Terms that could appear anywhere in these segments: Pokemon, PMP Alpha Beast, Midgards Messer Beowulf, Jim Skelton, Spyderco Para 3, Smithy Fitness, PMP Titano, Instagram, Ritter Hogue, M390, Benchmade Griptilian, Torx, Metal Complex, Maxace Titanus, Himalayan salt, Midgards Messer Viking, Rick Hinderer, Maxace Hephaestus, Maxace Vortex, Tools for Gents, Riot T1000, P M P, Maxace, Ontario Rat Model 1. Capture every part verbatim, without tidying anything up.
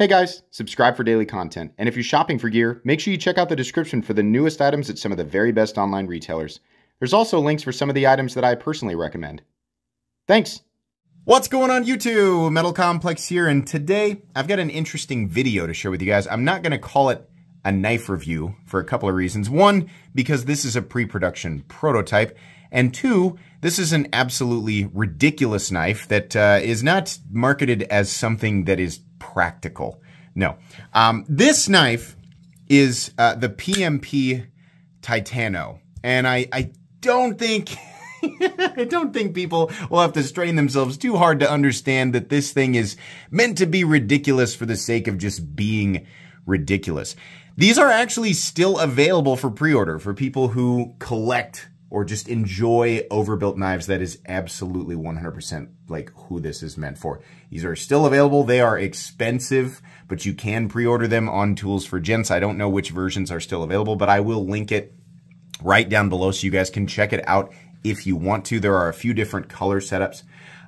Hey guys, subscribe for daily content, and if you're shopping for gear, make sure you check out the description for the newest items at some of the very best online retailers. There's also links for some of the items that I personally recommend. Thanks! What's going on YouTube? Metal Complex here, and today I've got an interesting video to share with you guys. I'm not going to call it a knife review for a couple of reasons. One, because this is a pre-production prototype, and two, this is an absolutely ridiculous knife that uh, is not marketed as something that is practical. No. Um, this knife is uh, the P M P Titano, and I, I don't think... I don't think people will have to strain themselves too hard to understand that this thing is meant to be ridiculous for the sake of just being ridiculous. These are actually still available for pre-order for people who collect or just enjoy overbuilt knives. That is absolutely one hundred percent like who this is meant for. These are still available. They are expensive, but you can pre-order them on Tools for Gents. I don't know which versions are still available, but I will link it right down below so you guys can check it out if you want to. There are a few different color setups.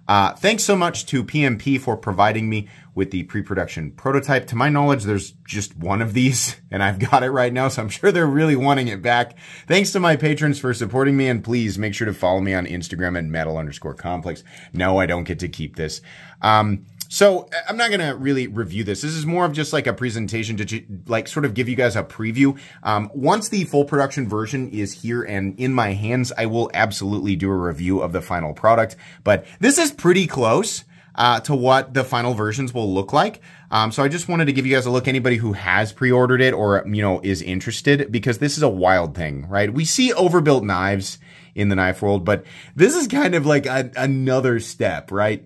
Uh, thanks so much to P M P for providing me with the pre-production prototype. To my knowledge, there's just one of these, and I've got it right now, so I'm sure they're really wanting it back. Thanks to my patrons for supporting me, and please make sure to follow me on Instagram at metal underscore complex. No, I don't get to keep this. Um, so I'm not going to really review this. This is more of just like a presentation to like sort of give you guys a preview. Um, once the full production version is here and in my hands, I will absolutely do a review of the final product. But this is pretty close uh, to what the final versions will look like. Um, so I just wanted to give you guys a look. Anybody who has pre-ordered it or, you know, is interested, because this is a wild thing, right? We see overbuilt knives in the knife world, but this is kind of like a, another step, right?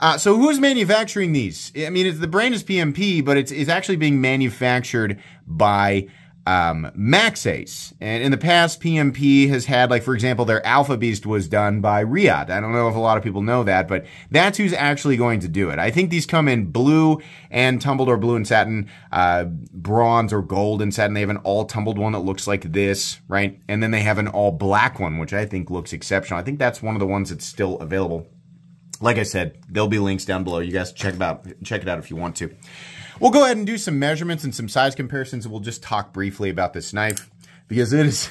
Uh, so who's manufacturing these? I mean, it's, the brand is P M P, but it's, it's actually being manufactured by um, Maxace. And in the past, P M P has had, like, for example, their Alpha Beast was done by Riot. I don't know if a lot of people know that, but that's who's actually going to do it. I think these come in blue and tumbled, or blue and satin, uh, bronze or gold and satin. They have an all tumbled one that looks like this, right? And then they have an all black one, which I think looks exceptional. I think that's one of the ones that's still available. Like I said, there'll be links down below. You guys check it out, check it out if you want to. We'll go ahead and do some measurements and some size comparisons, and we'll just talk briefly about this knife, because it is,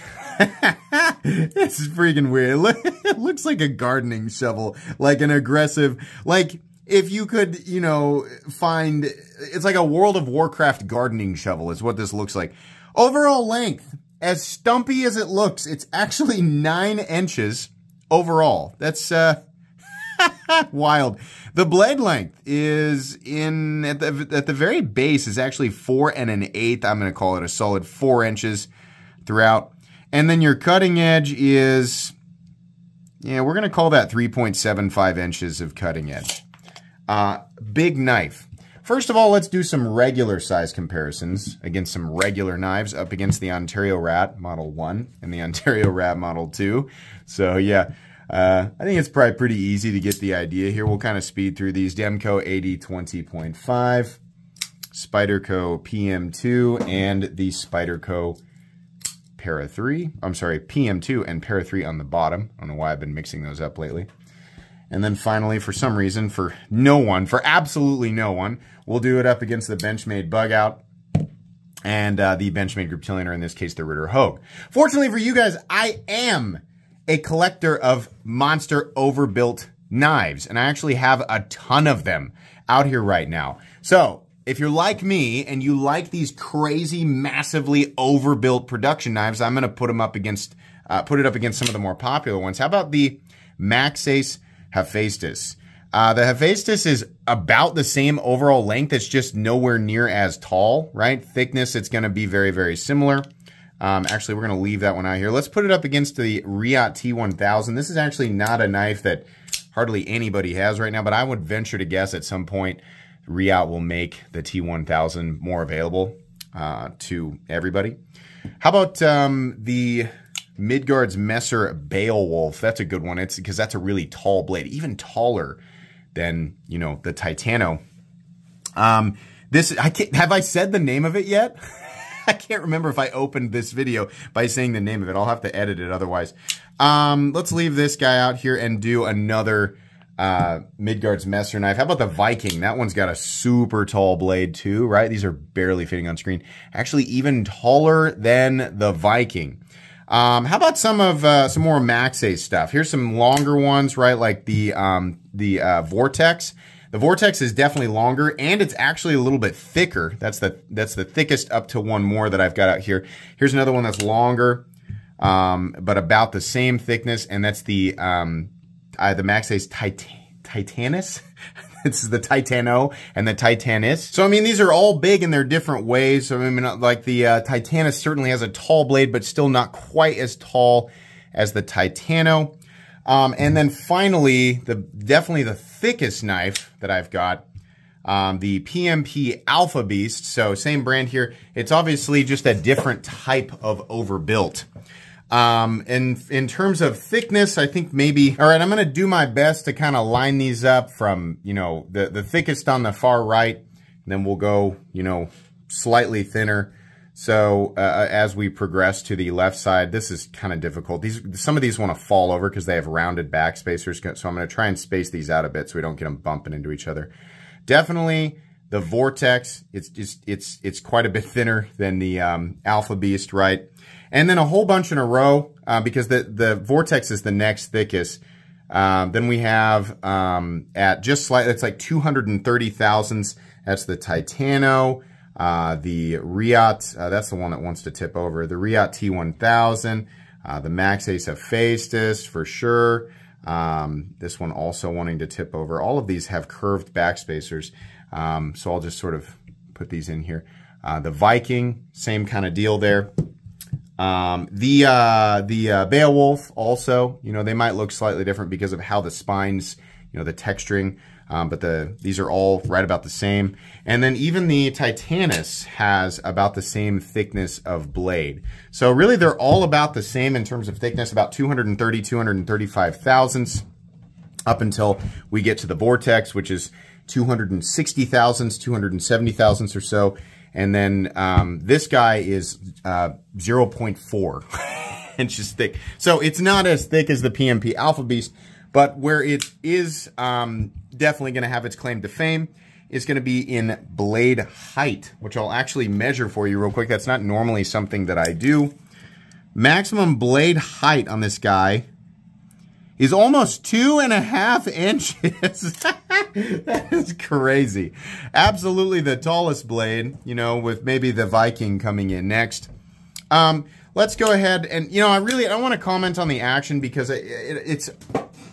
this is freaking weird. It looks like a gardening shovel, like an aggressive, like if you could, you know, find, it's like a World of Warcraft gardening shovel is what this looks like. Overall length, as stumpy as it looks, it's actually nine inches overall. That's, uh, wild. The blade length is in at the at the very base is actually four and an eighth. I'm going to call it a solid four inches throughout, and then your cutting edge is, yeah, we're going to call that three point seven five inches of cutting edge. Uh, big knife. First of all, let's do some regular size comparisons against some regular knives up against the Ontario Rat Model one and the Ontario Rat Model two. So yeah. Uh, I think it's probably pretty easy to get the idea here. We'll kind of speed through these. Demco eighty twenty point five, Spyderco P M two, and the Spyderco Para three. I'm sorry, P M two and Para three on the bottom. I don't know why I've been mixing those up lately. And then finally, for some reason, for no one, for absolutely no one, we'll do it up against the Benchmade Bugout and uh, the Benchmade Griptilian, or in this case, the Ritter Hogue. Fortunately for you guys, I am a collector of monster overbuilt knives, and I actually have a ton of them out here right now. So if you're like me and you like these crazy, massively overbuilt production knives, I'm going to put them up against, uh, put it up against some of the more popular ones. How about the Maxace Hephaestus? Uh, the Hephaestus is about the same overall length. It's just nowhere near as tall, right? Thickness, it's going to be very, very similar. Um, actually, we're going to leave that one out here. Let's put it up against the Riot T one thousand. This is actually not a knife that hardly anybody has right now, but I would venture to guess at some point Riot will make the T one thousand more available uh, to everybody. How about um, the Midgards Messer Beowulf? That's a good one. It's because that's a really tall blade, even taller than, you know, the Titano. Um, this I can't, have I said the name of it yet? I can't remember if I opened this video by saying the name of it. I'll have to edit it otherwise. Um, let's leave this guy out here and do another uh, Midgards Messer knife. How about the Viking? That one's got a super tall blade too, right? These are barely fitting on screen. Actually, even taller than the Viking. Um, how about some of, uh, some more Maxace stuff? Here's some longer ones, right? Like the, um, the, uh, Vortex. The Vortex is definitely longer, and it's actually a little bit thicker. That's the, that's the thickest up to one more that I've got out here. Here's another one that's longer, um, but about the same thickness, and that's the, um, uh, the Maxace Titan Titanus. This is the Titano and the Titanus. So, I mean, these are all big in their different ways. So, I mean, like the uh, Titanus certainly has a tall blade, but still not quite as tall as the Titano. Um, and then finally, the definitely the thickest knife that I've got, um, the P M P Alpha Beast. So, same brand here. It's obviously just a different type of overbuilt. Um, and in terms of thickness, I think maybe, all right, I'm going to do my best to kind of line these up from, you know, the, the thickest on the far right, and then we'll go, you know, slightly thinner. So, uh, as we progress to the left side, this is kind of difficult. These, some of these want to fall over because they have rounded back spacers. So I'm going to try and space these out a bit so we don't get them bumping into each other. Definitely the Vortex. It's just, it's, it's quite a bit thinner than the, um, Alpha Beast, right? And then a whole bunch in a row, uh, because the, the Vortex is the next thickest. Um, then we have, um, at just slightly, it's like two hundred thirty thousandths. That's the Titano, uh, the Riot, uh, that's the one that wants to tip over. The Riot T one thousand, uh, the Maxace Hephaestus for sure. Um, this one also wanting to tip over. All of these have curved backspacers. Um, so I'll just sort of put these in here. Uh, the Viking, same kind of deal there. Um, the, uh, the, uh, Beowulf also, you know, they might look slightly different because of how the spines, you know, the texturing, um, but the, these are all right about the same. And then even the Titanus has about the same thickness of blade. So really they're all about the same in terms of thickness, about two hundred thirty, two hundred thirty-five thousandths up until we get to the Vortex, which is two hundred sixty thousandths, two hundred seventy thousandths or so. And then, um, this guy is, uh, zero point four inches thick. So it's not as thick as the P M P Alpha Beast, but where it is, um, definitely going to have its claim to fame is going to be in blade height, which I'll actually measure for you real quick. That's not normally something that I do. Maximum blade height on this guy is almost two and a half inches. That is crazy. Absolutely the tallest blade, you know, with maybe the Viking coming in next. Um, let's go ahead and, you know, I really, I don't want to comment on the action because it, it, it's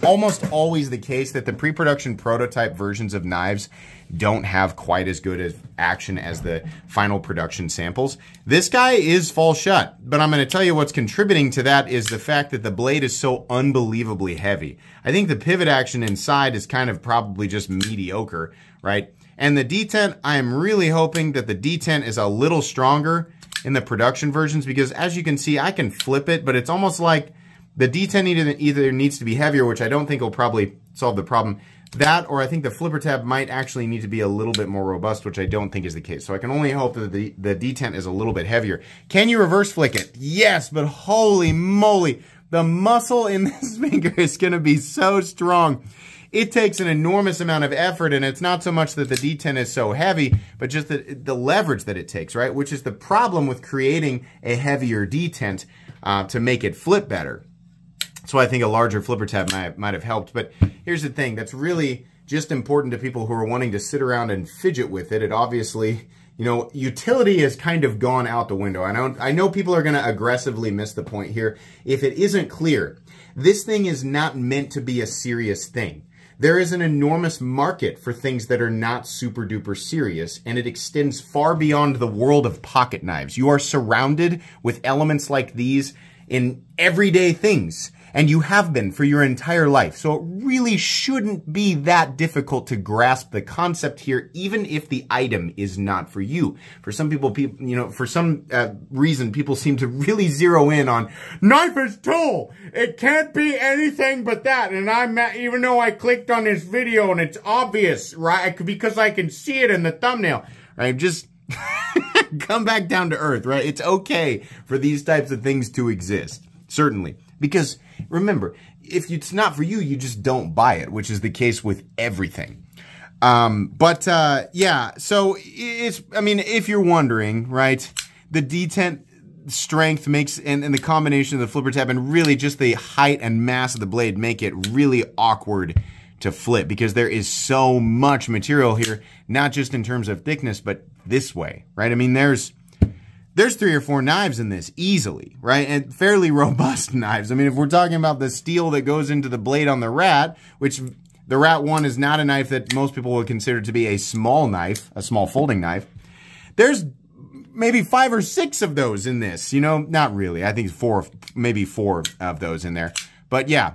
almost always the case that the pre-production prototype versions of knives don't have quite as good as action as the final production samples. This guy is falls shut, but I'm going to tell you what's contributing to that is the fact that the blade is so unbelievably heavy. I think the pivot action inside is kind of probably just mediocre, right? And the detent, I am really hoping that the detent is a little stronger in the production versions because as you can see, I can flip it, but it's almost like the detent either needs to be heavier, which I don't think will probably solve the problem. That, or I think the flipper tab might actually need to be a little bit more robust, which I don't think is the case. So I can only hope that the, the detent is a little bit heavier. Can you reverse flick it? Yes, but holy moly, the muscle in this finger is going to be so strong. It takes an enormous amount of effort, and it's not so much that the detent is so heavy, but just the, the leverage that it takes, right? Which is the problem with creating a heavier detent uh, to make it flip better. So I think a larger flipper tab might, might have helped. But here's the thing that's really just important to people who are wanting to sit around and fidget with it. It obviously, you know, utility has kind of gone out the window. I know, I know people are going to aggressively miss the point here. If it isn't clear, this thing is not meant to be a serious thing. There is an enormous market for things that are not super duper serious, and it extends far beyond the world of pocket knives. You are surrounded with elements like these in everyday things. And you have been for your entire life. So it really shouldn't be that difficult to grasp the concept here, even if the item is not for you. For some people, people you know, for some uh, reason, people seem to really zero in on, knife is tool. It can't be anything but that. And I'm, even though I clicked on this video and it's obvious, right? Because I can see it in the thumbnail, right? Just come back down to earth, right? It's okay for these types of things to exist, certainly. Because remember, if it's not for you, you just don't buy it, which is the case with everything. Um, but, uh, yeah, so it's, I mean, if you're wondering, right, the detent strength makes, and, and the combination of the flipper tab and really just the height and mass of the blade make it really awkward to flip, because there is so much material here, not just in terms of thickness, but this way, right? I mean, there's, there's three or four knives in this easily, right? And fairly robust knives. I mean, if we're talking about the steel that goes into the blade on the Rat, which the Rat one is not a knife that most people would consider to be a small knife, a small folding knife. There's maybe five or six of those in this, you know? Not really. I think four, maybe four of those in there. But yeah,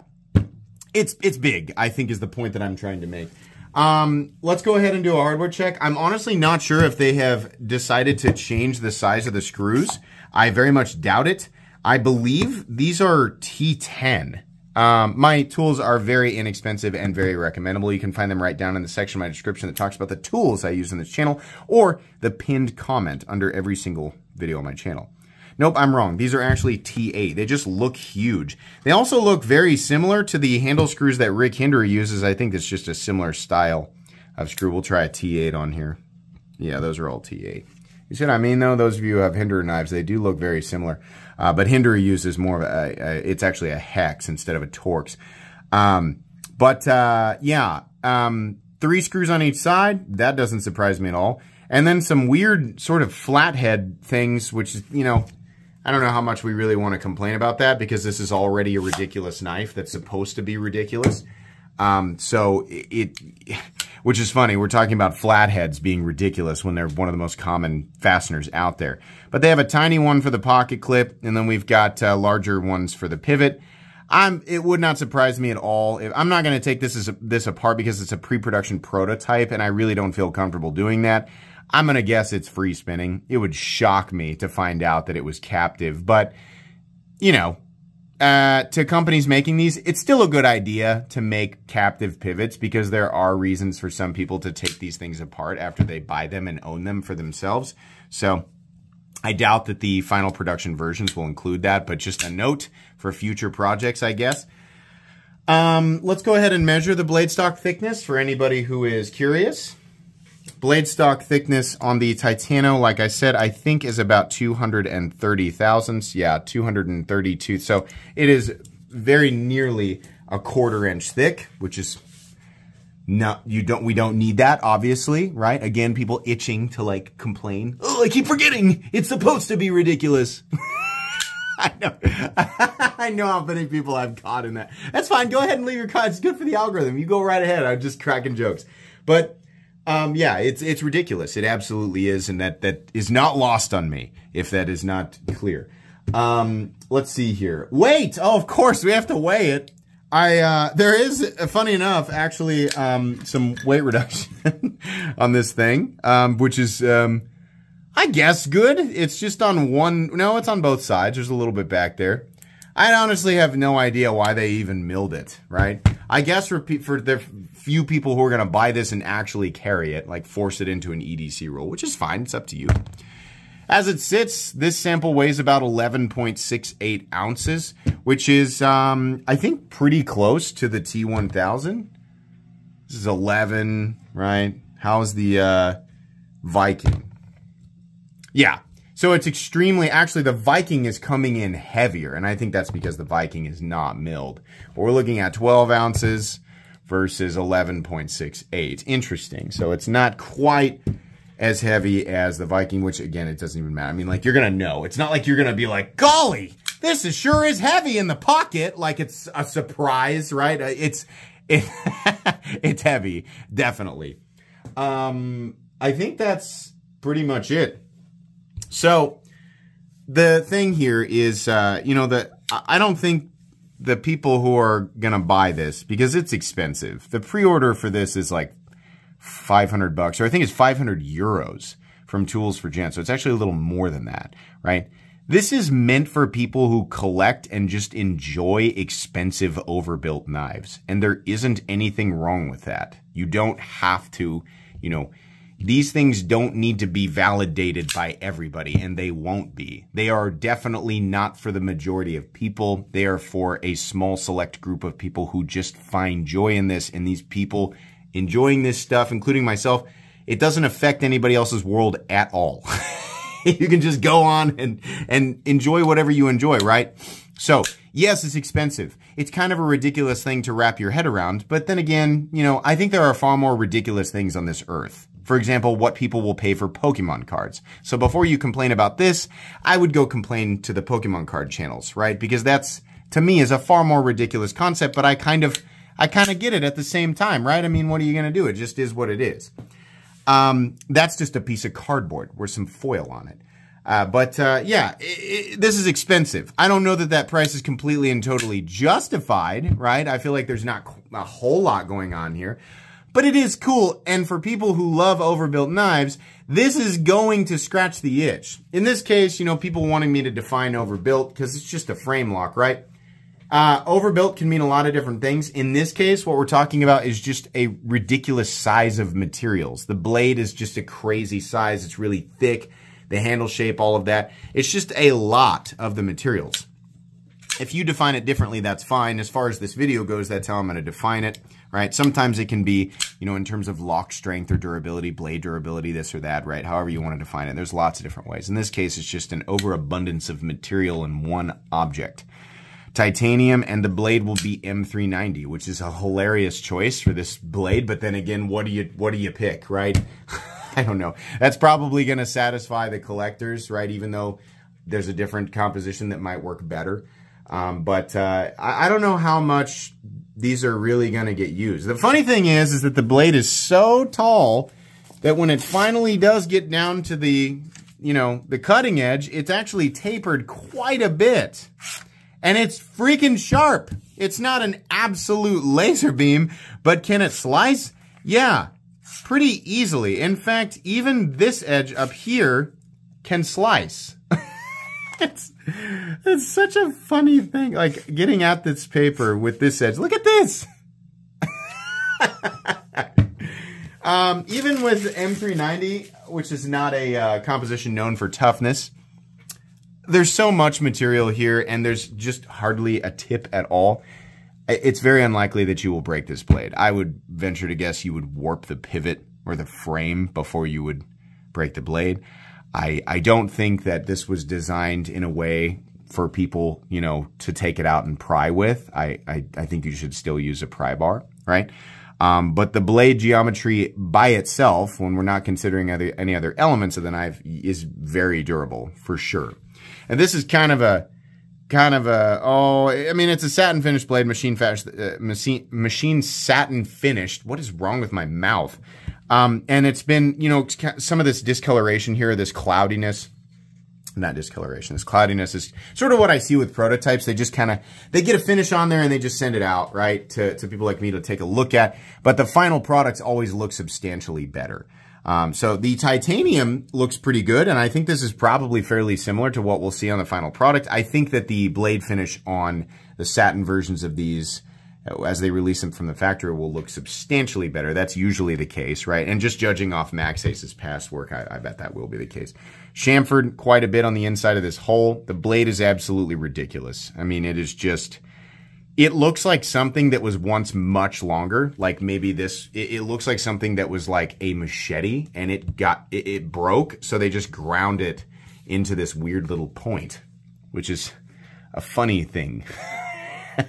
it's, it's big, I think, is the point that I'm trying to make. Um, let's go ahead and do a hardware check. I'm honestly not sure if they have decided to change the size of the screws. I very much doubt it. I believe these are T ten. Um, my tools are very inexpensive and very recommendable. You can find them right down in the section of my description that talks about the tools I use in this channel, or the pinned comment under every single video on my channel. Nope, I'm wrong. These are actually T eight. They just look huge. They also look very similar to the handle screws that Rick Hinderer uses. I think it's just a similar style of screw. We'll try a T eight on here. Yeah, those are all T eight. You see what I mean, though? Those of you who have Hinderer knives, they do look very similar. Uh, but Hinderer uses more of a, a, it's actually a hex instead of a Torx. Um, but, uh, yeah, um, three screws on each side. That doesn't surprise me at all. And then some weird sort of flathead things, which is, you know, I don't know how much we really want to complain about that, because this is already a ridiculous knife that's supposed to be ridiculous. Um, so it, which is funny, we're talking about flatheads being ridiculous when they're one of the most common fasteners out there. But they have a tiny one for the pocket clip, and then we've got uh, larger ones for the pivot. I'm, it would not surprise me at all. If, I'm not going to take this, as a, this apart because it's a pre-production prototype, and I really don't feel comfortable doing that. I'm going to guess it's free spinning. It would shock me to find out that it was captive. But, you know, uh, to companies making these, it's still a good idea to make captive pivots, because there are reasons for some people to take these things apart after they buy them and own them for themselves. So I doubt that the final production versions will include that, but just a note for future projects, I guess. Um, let's go ahead and measure the blade stock thickness for anybody who is curious. Blade stock thickness on the Titano, like I said, I think is about two hundred thirty thousandths. Yeah, two hundred thirty-two. So it is very nearly a quarter inch thick, which is not, you don't, we don't need that, obviously, right? Again, people itching to like complain. Oh, I keep forgetting. It's supposed to be ridiculous. I know. I know how many people I've caught in that. That's fine. Go ahead and leave your comments. It's good for the algorithm. You go right ahead. I'm just cracking jokes. But Um, yeah, it's it's ridiculous. It absolutely is, and that, that is not lost on me, if that is not clear. Um, let's see here. Weight! Oh, of course, we have to weigh it. I uh, there is, funny enough, actually, um, some weight reduction on this thing, um, which is, um, I guess, good. It's just on one... No, it's on both sides. There's a little bit back there. I honestly have no idea why they even milled it, right? I guess for, for the few people who are going to buy this and actually carry it, like force it into an E D C rule, which is fine. It's up to you. As it sits, this sample weighs about eleven point six eight ounces, which is, um, I think, pretty close to the T one thousand. This is eleven, right? How's the uh, Viking? Yeah. So it's extremely, actually the Viking is coming in heavier, and I think that's because the Viking is not milled. But we're looking at twelve ounces versus eleven point six eight. Interesting. So it's not quite as heavy as the Viking, which again, it doesn't even matter. I mean, like, you're going to know. It's not like you're going to be like, golly, this is sure is heavy in the pocket. Like, it's a surprise, right? It's, it, it's heavy, definitely. Um, I think that's pretty much it. So the thing here is, uh, you know, the, I don't think the people who are going to buy this, because it's expensive. The pre-order for this is like five hundred bucks, or I think it's five hundred euros from Tools for Gents. So it's actually a little more than that, right? This is meant for people who collect and just enjoy expensive overbuilt knives. And there isn't anything wrong with that. You don't have to, you know, These things don't need to be validated by everybody, and they won't be. They are definitely not for the majority of people. They are for a small select group of people who just find joy in this, and these people enjoying this stuff, including myself, it doesn't affect anybody else's world at all. You can just go on and, and enjoy whatever you enjoy, right? So, yes, it's expensive. It's kind of a ridiculous thing to wrap your head around, but then again, you know, I think there are far more ridiculous things on this earth. For example, what people will pay for Pokemon cards. So before you complain about this, I would go complain to the Pokemon card channels, right? Because that's, to me, is a far more ridiculous concept, but I kind of, I kind of get it at the same time, right? I mean, what are you going to do? It just is what it is. Um, that's just a piece of cardboard with some foil on it. Uh, but, uh, yeah, it, it, this is expensive. I don't know that that price is completely and totally justified, right? I feel like there's not a whole lot going on here. But it is cool, and for people who love overbuilt knives, this is going to scratch the itch. In this case, you know, people wanting me to define overbuilt because it's just a frame lock, right? Uh, overbuilt can mean a lot of different things. In this case, what we're talking about is just a ridiculous size of materials. The blade is just a crazy size. It's really thick. The handle shape, all of that. It's just a lot of the materials. If you define it differently, that's fine. As far as this video goes, that's how I'm going to define it, right? Sometimes it can be, you know, in terms of lock strength or durability, blade durability, this or that, right? However you want to define it. There's lots of different ways. In this case, it's just an overabundance of material in one object. Titanium, and the blade will be M three ninety, which is a hilarious choice for this blade. But then again, what do you, what do you pick, right? I don't know. That's probably going to satisfy the collectors, right? Even though there's a different composition that might work better. Um, but uh, I, I don't know how much these are really going to get used. The funny thing is, is that the blade is so tall that when it finally does get down to the, you know, the cutting edge, it's actually tapered quite a bit. And it's freaking sharp. It's not an absolute laser beam, but can it slice? Yeah, pretty easily. In fact, even this edge up here can slice. It's, it's such a funny thing, like getting at this paper with this edge. Look at this. um, even with M three ninety, which is not a uh, composition known for toughness, there's so much material here and there's just hardly a tip at all. It's very unlikely that you will break this blade. I would venture to guess you would warp the pivot or the frame before you would break the blade. I, I don't think that this was designed in a way for people, you know, to take it out and pry with. I, I, I think you should still use a pry bar, right? Um, but the blade geometry by itself, when we're not considering other, any other elements of the knife, is very durable for sure. And this is kind of a, kind of a, oh, I mean, it's a satin finished blade, machine, fast, uh, machine, machine satin finished. What is wrong with my mouth? Um, and it's been, you know, some of this discoloration here, this cloudiness, not discoloration, this cloudiness is sort of what I see with prototypes. They just kind of, they get a finish on there and they just send it out, right, to, to people like me to take a look at. But the final products always look substantially better. Um, so the titanium looks pretty good, and I think this is probably fairly similar to what we'll see on the final product. I think that the blade finish on the satin versions of these, as they release them from the factory, will look substantially better. That's usually the case, right? And just judging off Maxace's past work, I, I bet that will be the case. Chamfered quite a bit on the inside of this hole. The blade is absolutely ridiculous. I mean, it is just... It looks like something that was once much longer, like maybe this, it, it looks like something that was like a machete and it got, it, it broke. So they just ground it into this weird little point, which is a funny thing. uh,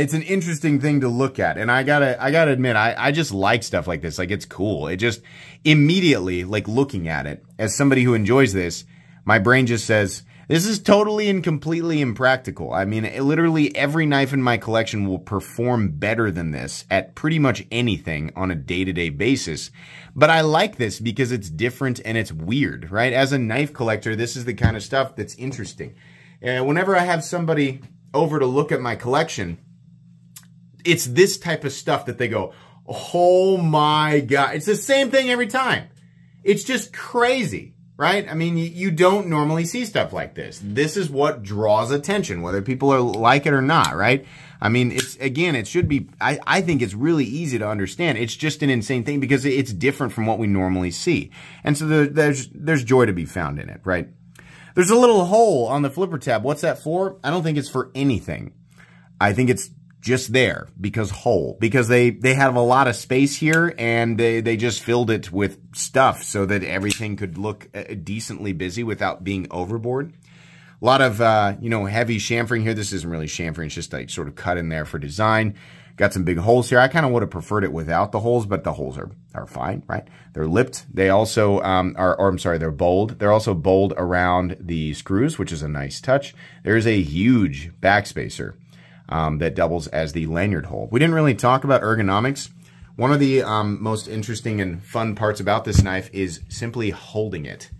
it's an interesting thing to look at. And I gotta, I gotta admit, I, I just like stuff like this. Like, it's cool. It just immediately, like, looking at it as somebody who enjoys this, my brain just says, this is totally and completely impractical. I mean, literally every knife in my collection will perform better than this at pretty much anything on a day-to-day basis. But I like this because it's different and it's weird, right? As a knife collector, this is the kind of stuff that's interesting. And whenever I have somebody over to look at my collection, it's this type of stuff that they go, oh my God. It's the same thing every time. It's just crazy. right? I mean, you don't normally see stuff like this. This is what draws attention, whether people are like it or not, right? I mean, it's, again, it should be, I, I think it's really easy to understand. It's just an insane thing because it's different from what we normally see. And so there, there's, there's joy to be found in it, right? There's a little hole on the flipper tab. What's that for? I don't think it's for anything. I think it's just there because hole, because they, they have a lot of space here and they, they just filled it with stuff so that everything could look decently busy without being overboard. A lot of, uh, you know, heavy chamfering here. This isn't really chamfering. It's just like sort of cut in there for design. Got some big holes here. I kind of would have preferred it without the holes, but the holes are, are fine, right? They're lipped. They also um, are, or I'm sorry, they're bowled. They're also bowled around the screws, which is a nice touch. There's a huge backspacer um, that doubles as the lanyard hole. We didn't really talk about ergonomics. One of the um, most interesting and fun parts about this knife is simply holding it.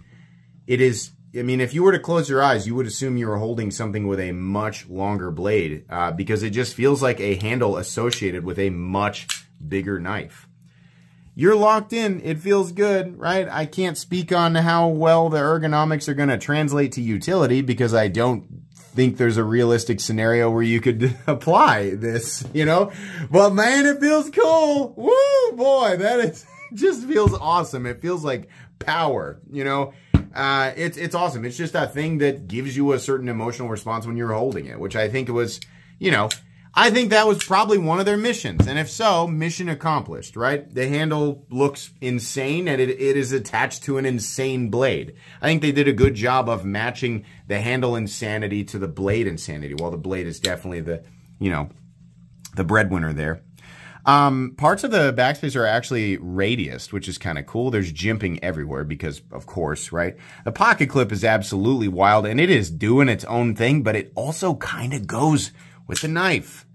It is... I mean, if you were to close your eyes, you would assume you were holding something with a much longer blade uh, because it just feels like a handle associated with a much bigger knife. You're locked in. It feels good, right? I can't speak on how well the ergonomics are going to translate to utility because I don't think there's a realistic scenario where you could apply this, you know? But man, it feels cool. Woo, boy, that is, just feels awesome. It feels like power, you know? Uh, it's, it's awesome. It's just that thing that gives you a certain emotional response when you're holding it, which I think was, you know, I think that was probably one of their missions. And if so, mission accomplished, right? The handle looks insane and it, it is attached to an insane blade. I think they did a good job of matching the handle insanity to the blade insanity. While the blade is definitely the, you know, the breadwinner there. Um, parts of the backspace are actually radiused, which is kind of cool. There's jimping everywhere because, of course, right? The pocket clip is absolutely wild, and it is doing its own thing, but it also kind of goes with the knife.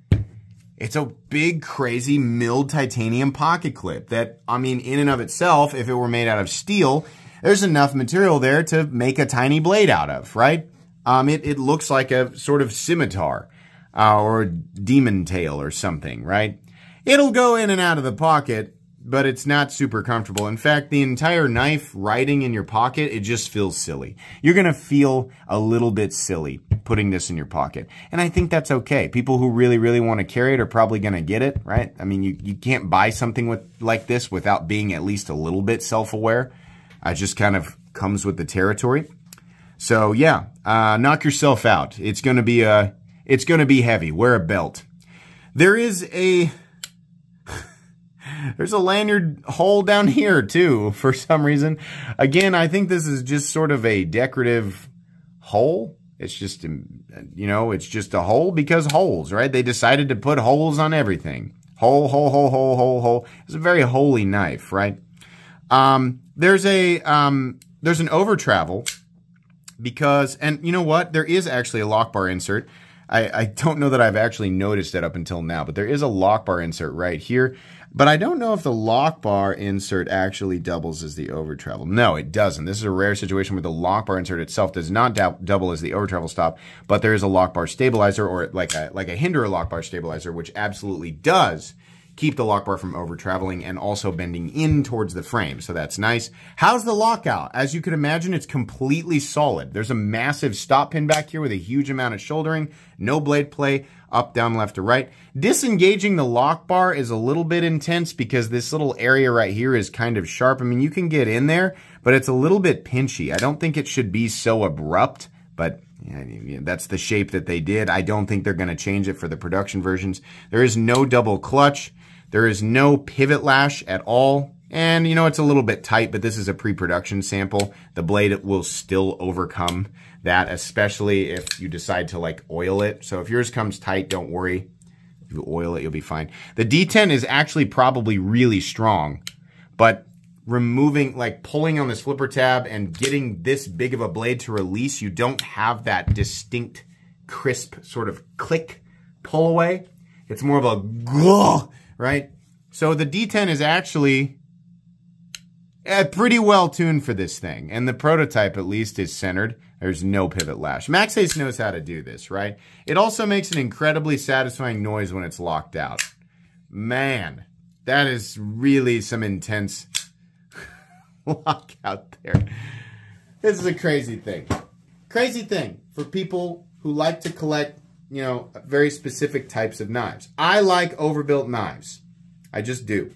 It's a big, crazy, milled titanium pocket clip that, I mean, in and of itself, if it were made out of steel, there's enough material there to make a tiny blade out of, right? Um, it, it looks like a sort of scimitar uh, or demon tail or something, right? It'll go in and out of the pocket, but it's not super comfortable. In fact, the entire knife riding in your pocket, it just feels silly. You're going to feel a little bit silly putting this in your pocket. And I think that's okay. People who really, really want to carry it are probably going to get it, right? I mean, you, you can't buy something with like this without being at least a little bit self-aware. It just kind of comes with the territory. So yeah, uh, knock yourself out. It's going to be a, it's going to be heavy. Wear a belt. There is a... There's a lanyard hole down here, too, for some reason. Again, I think this is just sort of a decorative hole. It's just, you know, it's just a hole because holes, right? They decided to put holes on everything. Hole, hole, hole, hole, hole, hole. It's a very holy knife, right? Um, there's a, um, there's an over-travel because, and you know what? There is actually a lock bar insert. I, I don't know that I've actually noticed it up until now, but there is a lock bar insert right here. But I don't know if the lock bar insert actually doubles as the over travel. No, it doesn't. This is a rare situation where the lock bar insert itself does not double as the over travel stop, but there is a lock bar stabilizer or like a, like a Hinderer lock bar stabilizer, which absolutely does keep the lock bar from over traveling and also bending in towards the frame. So that's nice. How's the lockout? As you can imagine, it's completely solid. There's a massive stop pin back here with a huge amount of shouldering, no blade play. Up, down, left to right. Disengaging the lock bar is a little bit intense because this little area right here is kind of sharp. I mean, you can get in there, but it's a little bit pinchy. I don't think it should be so abrupt, but yeah, that's the shape that they did. I don't think they're going to change it for the production versions. There is no double clutch. There is no pivot lash at all. And, you know, it's a little bit tight, but this is a pre-production sample. The blade will still overcome that, especially if you decide to, like, oil it. So if yours comes tight, don't worry. If you oil it, you'll be fine. The D ten is actually probably really strong, but removing, like, pulling on this flipper tab and getting this big of a blade to release, you don't have that distinct, crisp sort of click pull away. It's more of a gah, right? So the D ten is actually... Uh, pretty well tuned for this thing. And the prototype, at least, is centered. There's no pivot lash. Maxace knows how to do this, right? It also makes an incredibly satisfying noise when it's locked out. Man, that is really some intense lockout there. This is a crazy thing. Crazy thing for people who like to collect, you know, very specific types of knives. I like overbuilt knives. I just do.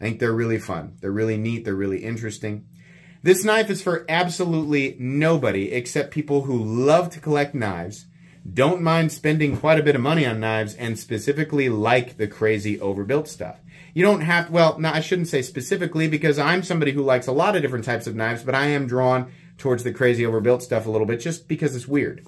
I think they're really fun. They're really neat. They're really interesting. This knife is for absolutely nobody except people who love to collect knives, don't mind spending quite a bit of money on knives, and specifically like the crazy overbuilt stuff. You don't have, well, no, I shouldn't say specifically, because I'm somebody who likes a lot of different types of knives, but I am drawn towards the crazy overbuilt stuff a little bit just because it's weird.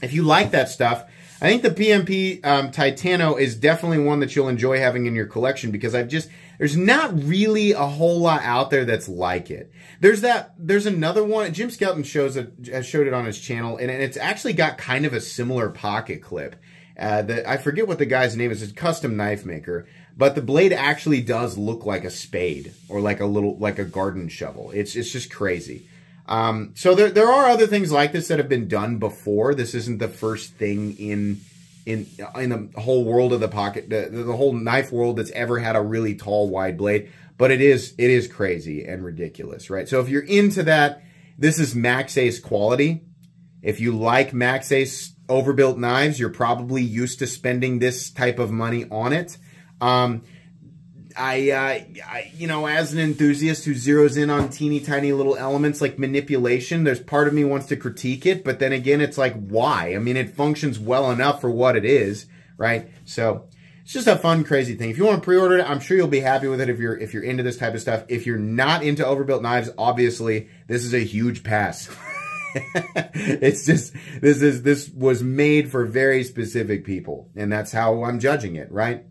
If you like that stuff, I think the P M P um, Titano is definitely one that you'll enjoy having in your collection, because I've just, there's not really a whole lot out there that's like it. There's that, there's another one, Jim Skelton shows a, showed it on his channel, and it's actually got kind of a similar pocket clip. Uh, the, I forget what the guy's name is, it's a custom knife maker, but the blade actually does look like a spade, or like a little, like a garden shovel. It's, it's just crazy. Um, so there, there are other things like this that have been done before. This isn't the first thing in, in, in the whole world of the pocket, the, the whole knife world that's ever had a really tall, wide blade, but it is, it is crazy and ridiculous, right? So if you're into that, this is Maxace quality. If you like Maxace overbuilt knives, you're probably used to spending this type of money on it. Um, I, uh, I, you know, as an enthusiast who zeroes in on teeny tiny little elements like manipulation, there's part of me wants to critique it, but then again, it's like, why? I mean, it functions well enough for what it is, right? So it's just a fun, crazy thing. If you want to pre-order it, I'm sure you'll be happy with it if you're, if you're into this type of stuff. If you're not into overbuilt knives, obviously this is a huge pass. It's just, this is, this was made for very specific people, and that's how I'm judging it, right?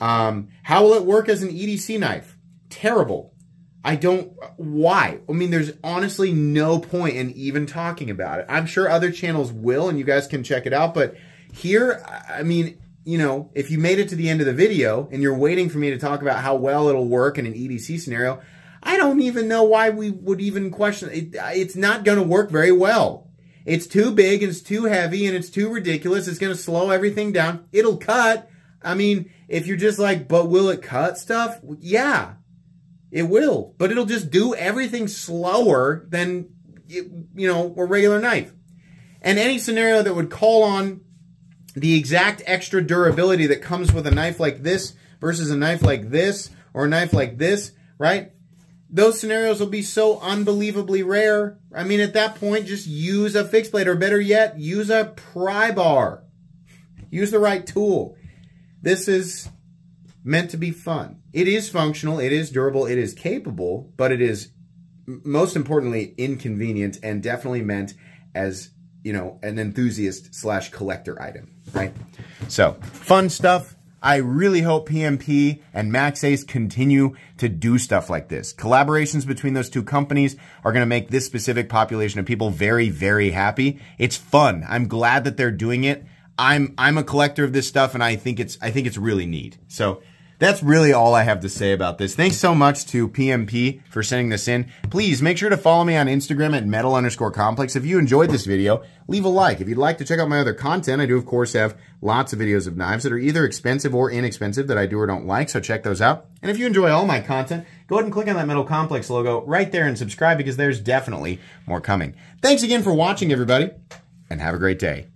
Um, how will it work as an E D C knife? Terrible. I don't, why? I mean, there's honestly no point in even talking about it. I'm sure other channels will, and you guys can check it out, but here, I mean, you know, if you made it to the end of the video and you're waiting for me to talk about how well it'll work in an E D C scenario, I don't even know why we would even question it. It's not going to work very well. It's too big, and it's too heavy, and it's too ridiculous. It's going to slow everything down. It'll cut. I mean, if you're just like, but will it cut stuff? Yeah, it will. But it'll just do everything slower than, you know, a regular knife. And any scenario that would call on the exact extra durability that comes with a knife like this versus a knife like this or a knife like this, right? Those scenarios will be so unbelievably rare. I mean, at that point, just use a fixed blade, or better yet, use a pry bar. Use the right tool. This is meant to be fun. It is functional, it is durable, it is capable, but it is, most importantly, inconvenient, and definitely meant as, you know, an enthusiast slash collector item, right? So, fun stuff. I really hope P M P and Maxace continue to do stuff like this. Collaborations between those two companies are going to make this specific population of people very, very happy. It's fun. I'm glad that they're doing it. I'm, I'm a collector of this stuff, and I think it's, I think it's really neat. So that's really all I have to say about this. Thanks so much to P M P for sending this in. Please make sure to follow me on Instagram at metal underscore complex. If you enjoyed this video, leave a like. If you'd like to check out my other content, I do, of course, have lots of videos of knives that are either expensive or inexpensive that I do or don't like, so check those out. And if you enjoy all my content, go ahead and click on that Metal Complex logo right there and subscribe, because there's definitely more coming. Thanks again for watching, everybody, and have a great day.